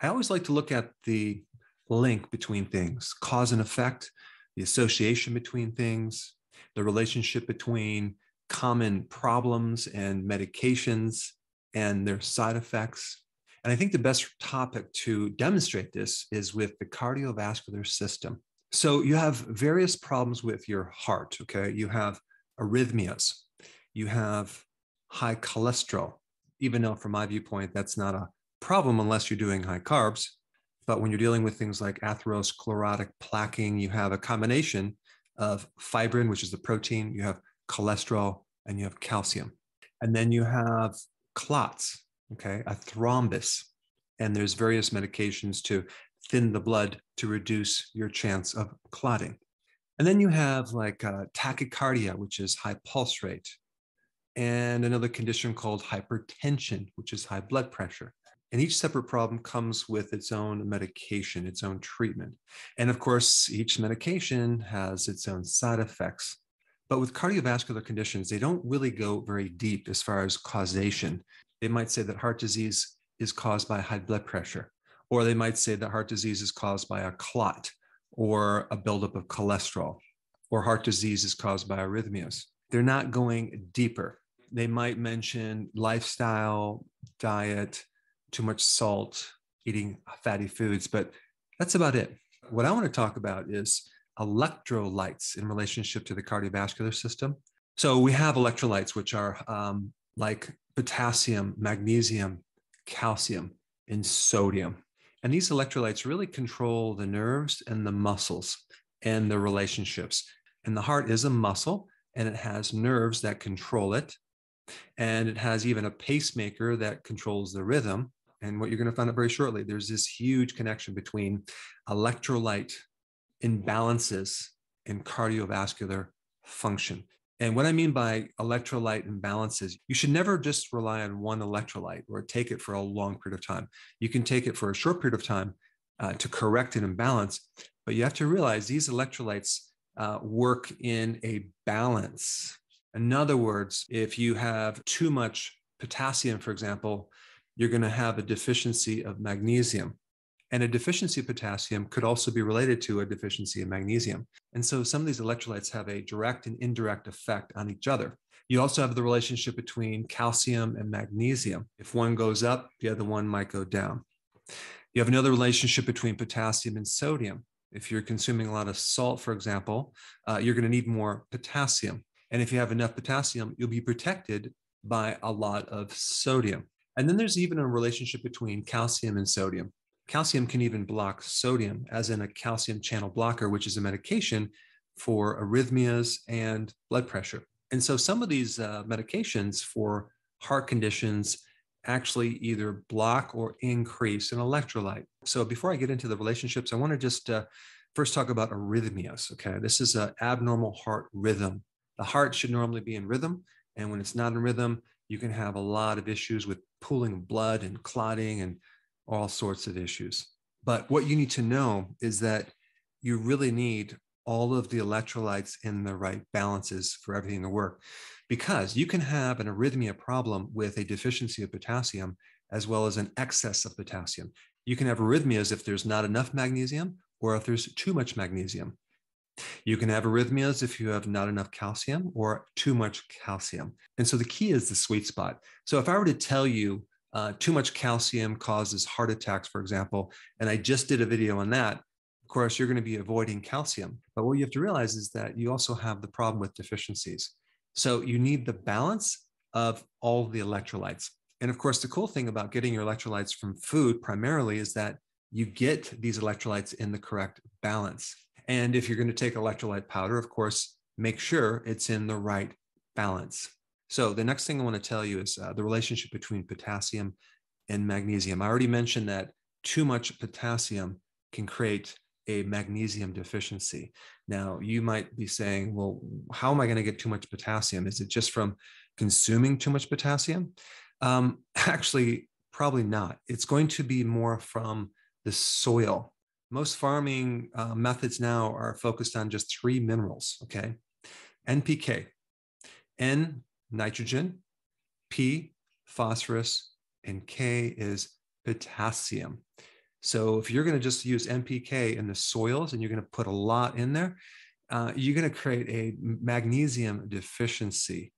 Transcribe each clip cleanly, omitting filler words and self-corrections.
I always like to look at the link between things, cause and effect, the association between things, the relationship between common problems and medications and their side effects. And I think the best topic to demonstrate this is with the cardiovascular system. So you have various problems with your heart, okay? You have arrhythmias, you have high cholesterol, even though from my viewpoint, that's not a problem unless you're doing high carbs. But when you're dealing with things like atherosclerotic plaquing, you have a combination of fibrin, which is the protein, you have cholesterol, and you have calcium. And then you have clots, okay, a thrombus. And there's various medications to thin the blood to reduce your chance of clotting. And then you have like tachycardia, which is high pulse rate, and another condition called hypertension, which is high blood pressure. And each separate problem comes with its own medication, its own treatment. And of course, each medication has its own side effects. But with cardiovascular conditions, they don't really go very deep as far as causation. They might say that heart disease is caused by high blood pressure, or they might say that heart disease is caused by a clot or a buildup of cholesterol, or heart disease is caused by arrhythmias. They're not going deeper. They might mention lifestyle, diet, too much salt, eating fatty foods, but that's about it. What I want to talk about is electrolytes in relationship to the cardiovascular system. So we have electrolytes, which are like potassium, magnesium, calcium, and sodium. And these electrolytes really control the nerves and the muscles and the relationships. And the heart is a muscle, and it has nerves that control it. And it has even a pacemaker that controls the rhythm. And what you're going to find out very shortly, there's this huge connection between electrolyte imbalances and cardiovascular function. And what I mean by electrolyte imbalances, you should never just rely on one electrolyte or take it for a long period of time. You can take it for a short period of time to correct an imbalance, but you have to realize these electrolytes work in a balance. In other words, if you have too much potassium, for example, you're going to have a deficiency of magnesium. And a deficiency of potassium could also be related to a deficiency of magnesium. And so some of these electrolytes have a direct and indirect effect on each other. You also have the relationship between calcium and magnesium. If one goes up, the other one might go down. You have another relationship between potassium and sodium. If you're consuming a lot of salt, for example, you're going to need more potassium. And if you have enough potassium, you'll be protected by a lot of sodium. And then there's even a relationship between calcium and sodium. Calcium can even block sodium, as in a calcium channel blocker, which is a medication for arrhythmias and blood pressure. And so some of these medications for heart conditions actually either block or increase an electrolyte. So before I get into the relationships, I want to just first talk about arrhythmias. Okay, this is an abnormal heart rhythm. The heart should normally be in rhythm. And when it's not in rhythm, you can have a lot of issues with pooling blood and clotting and all sorts of issues. But what you need to know is that you really need all of the electrolytes in the right balances for everything to work, because you can have an arrhythmia problem with a deficiency of potassium, as well as an excess of potassium. You can have arrhythmias if there's not enough magnesium, or if there's too much magnesium. You can have arrhythmias if you have not enough calcium or too much calcium. And so the key is the sweet spot. So if I were to tell you too much calcium causes heart attacks, for example, and I just did a video on that, of course, you're going to be avoiding calcium. But what you have to realize is that you also have the problem with deficiencies. So you need the balance of all the electrolytes. And of course, the cool thing about getting your electrolytes from food primarily is that you get these electrolytes in the correct balance. And if you're going to take electrolyte powder, of course, make sure it's in the right balance. So the next thing I want to tell you is the relationship between potassium and magnesium. I already mentioned that too much potassium can create a magnesium deficiency. Now, you might be saying, well, how am I going to get too much potassium? Is it just from consuming too much potassium? Actually, probably not. It's going to be more from the soil. Most farming methods now are focused on just three minerals, okay? NPK, N, nitrogen, P, phosphorus, and K is potassium. So if you're going to just use NPK in the soils and you're going to put a lot in there, you're going to create a magnesium deficiency.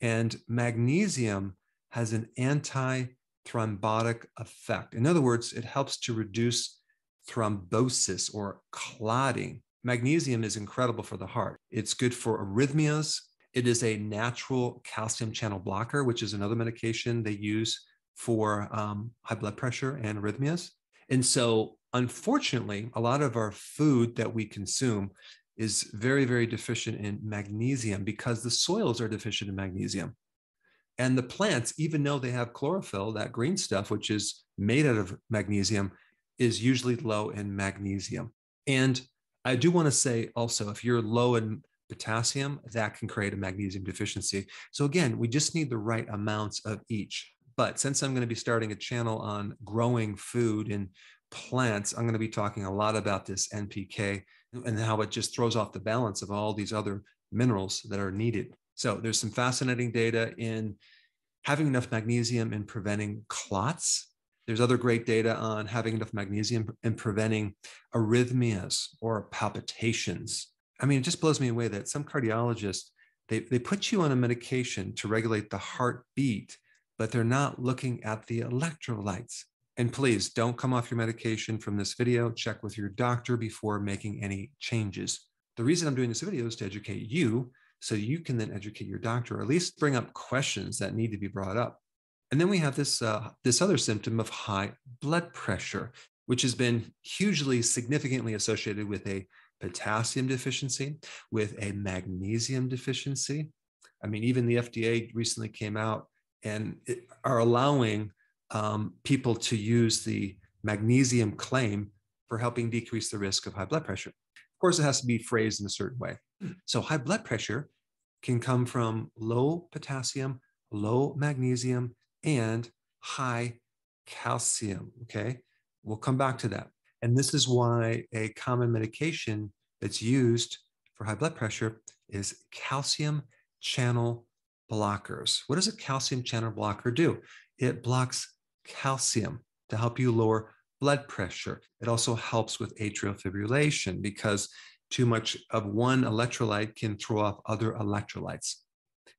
And magnesium has an anti-thrombotic effect. In other words, it helps to reduce thrombosis or clotting. Magnesium is incredible for the heart. It's good for arrhythmias. It is a natural calcium channel blocker, which is another medication they use for high blood pressure and arrhythmias. And so, unfortunately, a lot of our food that we consume is very, very deficient in magnesium because the soils are deficient in magnesium. And the plants, even though they have chlorophyll, that green stuff, which is made out of magnesium, is usually low in magnesium. And I do want to say also, if you're low in potassium, that can create a magnesium deficiency. So again, we just need the right amounts of each. But since I'm going to be starting a channel on growing food and plants, I'm going to be talking a lot about this NPK and how it just throws off the balance of all these other minerals that are needed. So there's some fascinating data in having enough magnesium and preventing clots. There's other great data on having enough magnesium and preventing arrhythmias or palpitations. I mean, it just blows me away that some cardiologists, they put you on a medication to regulate the heartbeat, but they're not looking at the electrolytes. And please don't come off your medication from this video. Check with your doctor before making any changes. The reason I'm doing this video is to educate you so you can then educate your doctor, or at least bring up questions that need to be brought up. And then we have this, this other symptom of high blood pressure, which has been hugely significantly associated with a potassium deficiency, with a magnesium deficiency. I mean, even the FDA recently came out and are allowing people to use the magnesium claim for helping decrease the risk of high blood pressure. Of course, it has to be phrased in a certain way. So high blood pressure can come from low potassium, low magnesium, and high calcium, okay? We'll come back to that. And this is why a common medication that's used for high blood pressure is calcium channel blockers. What does a calcium channel blocker do? It blocks calcium to help you lower blood pressure. It also helps with atrial fibrillation because too much of one electrolyte can throw off other electrolytes.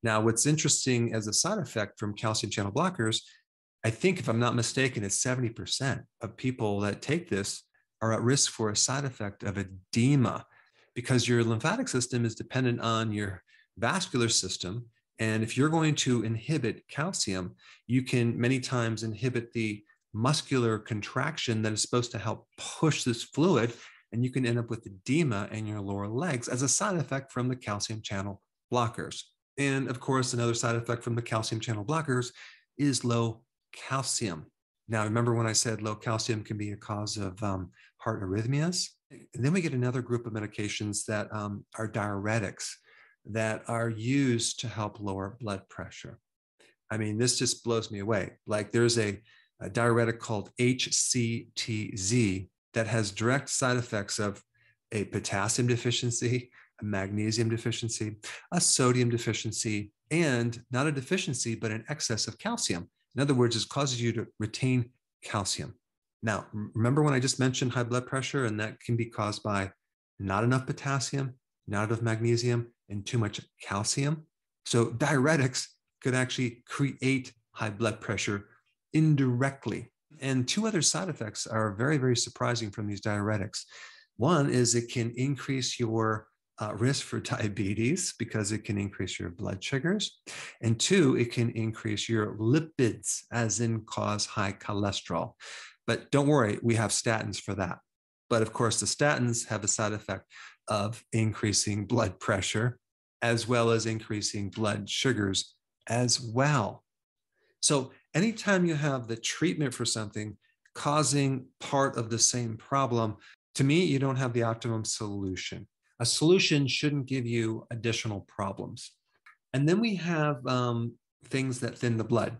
Now, what's interesting as a side effect from calcium channel blockers, I think if I'm not mistaken, it's 70% of people that take this are at risk for a side effect of edema because your lymphatic system is dependent on your vascular system. And if you're going to inhibit calcium, you can many times inhibit the muscular contraction that is supposed to help push this fluid, and you can end up with edema in your lower legs as a side effect from the calcium channel blockers. And of course, another side effect from the calcium channel blockers is low calcium. Now, remember when I said low calcium can be a cause of heart arrhythmias? And then we get another group of medications that are diuretics, that are used to help lower blood pressure. I mean, this just blows me away. Like there's a diuretic called HCTZ that has direct side effects of a potassium deficiency, a magnesium deficiency, a sodium deficiency, and not a deficiency, but an excess of calcium. In other words, it causes you to retain calcium. Now, remember when I just mentioned high blood pressure, and that can be caused by not enough potassium, not enough magnesium, and too much calcium. So diuretics could actually create high blood pressure indirectly. And two other side effects are very, very surprising from these diuretics. One is it can increase your risk for diabetes because it can increase your blood sugars. And two, it can increase your lipids, as in cause high cholesterol. But don't worry, we have statins for that. But of course, the statins have a side effect of increasing blood pressure, as well as increasing blood sugars as well. So anytime you have the treatment for something causing part of the same problem, to me, you don't have the optimum solution. A solution shouldn't give you additional problems. And then we have things that thin the blood,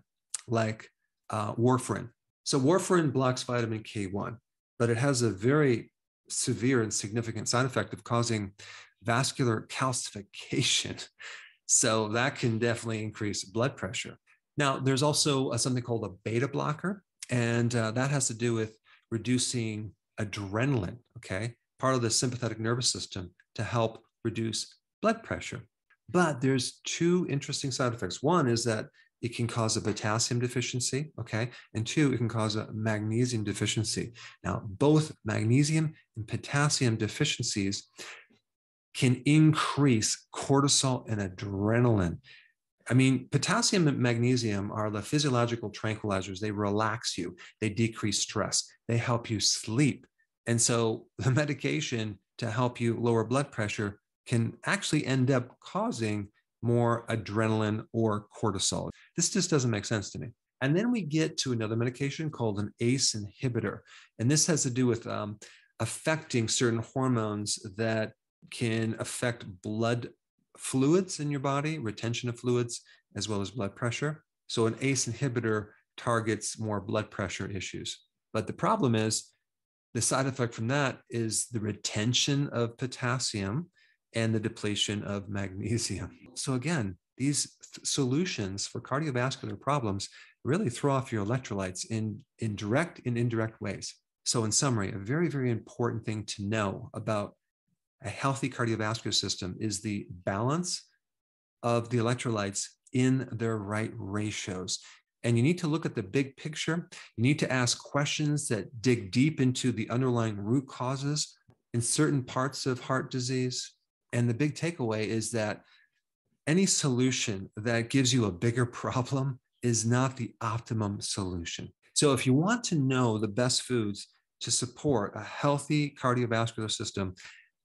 like warfarin. So warfarin blocks vitamin K1, but it has a very severe and significant side effect of causing vascular calcification. So that can definitely increase blood pressure. Now, there's also something called a beta blocker, and that has to do with reducing adrenaline, okay, part of the sympathetic nervous system, to help reduce blood pressure. But there's two interesting side effects. One is that it can cause a potassium deficiency, okay? And two, it can cause a magnesium deficiency. Now, both magnesium and potassium deficiencies can increase cortisol and adrenaline. I mean, potassium and magnesium are the physiological tranquilizers. They relax you, they decrease stress, they help you sleep. And so the medication to help you lower blood pressure can actually end up causing more adrenaline or cortisol. This just doesn't make sense to me. And then we get to another medication called an ACE inhibitor. And this has to do with affecting certain hormones that can affect blood fluids in your body, retention of fluids, as well as blood pressure. So an ACE inhibitor targets more blood pressure issues. But the problem is the side effect from that is the retention of potassium and the depletion of magnesium. So again, these solutions for cardiovascular problems really throw off your electrolytes in direct and indirect ways. So in summary, a very, very important thing to know about a healthy cardiovascular system is the balance of the electrolytes in their right ratios. And you need to look at the big picture. You need to ask questions that dig deep into the underlying root causes in certain parts of heart disease. And the big takeaway is that any solution that gives you a bigger problem is not the optimum solution. So if you want to know the best foods to support a healthy cardiovascular system,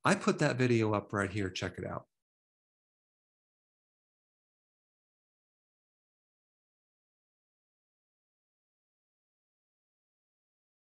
I put that video up right here. Check it out.